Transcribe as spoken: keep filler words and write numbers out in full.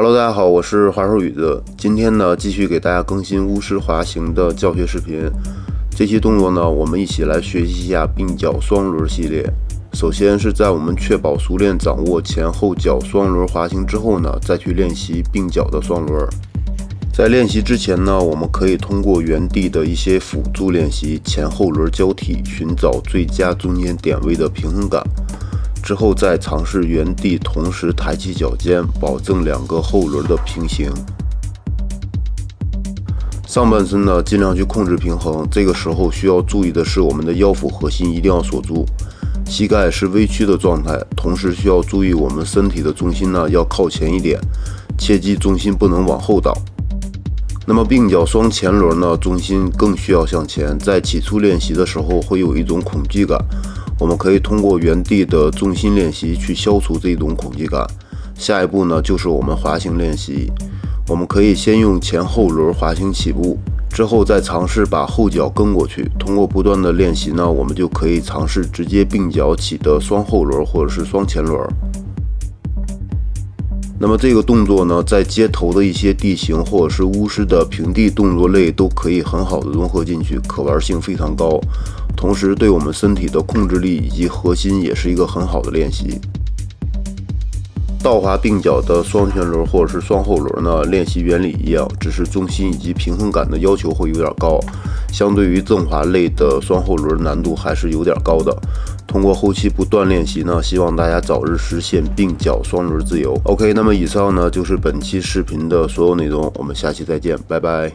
Hello， 大家好，我是华手宇子。今天呢，继续给大家更新巫师滑行的教学视频。这期动作呢，我们一起来学习一下鬓脚双轮系列。首先是在我们确保熟练掌握前后脚双轮滑行之后呢，再去练习鬓脚的双轮。在练习之前呢，我们可以通过原地的一些辅助练习，前后轮交替，寻找最佳中间点位的平衡感。 之后再尝试原地同时抬起脚尖，保证两个后轮的平行。上半身呢，尽量去控制平衡。这个时候需要注意的是，我们的腰腹核心一定要锁住，膝盖是微屈的状态。同时需要注意我们身体的重心呢要靠前一点，切记重心不能往后倒。那么鬓脚双前轮呢，重心更需要向前。在起初练习的时候会有一种恐惧感。 我们可以通过原地的重心练习去消除这种恐惧感。下一步呢，就是我们滑行练习。我们可以先用前后轮滑行起步，之后再尝试把后脚跟过去。通过不断的练习呢，我们就可以尝试直接并脚起的双后轮或者是双前轮。那么这个动作呢，在街头的一些地形或者是巫师的平地动作类都可以很好的融合进去，可玩性非常高。 同时，对我们身体的控制力以及核心也是一个很好的练习。倒滑鬓脚的双前轮或者是双后轮呢，练习原理一样，只是重心以及平衡感的要求会有点高，相对于正滑类的双后轮难度还是有点高的。通过后期不断练习呢，希望大家早日实现鬓脚双轮自由。OK， 那么以上呢就是本期视频的所有内容，我们下期再见，拜拜。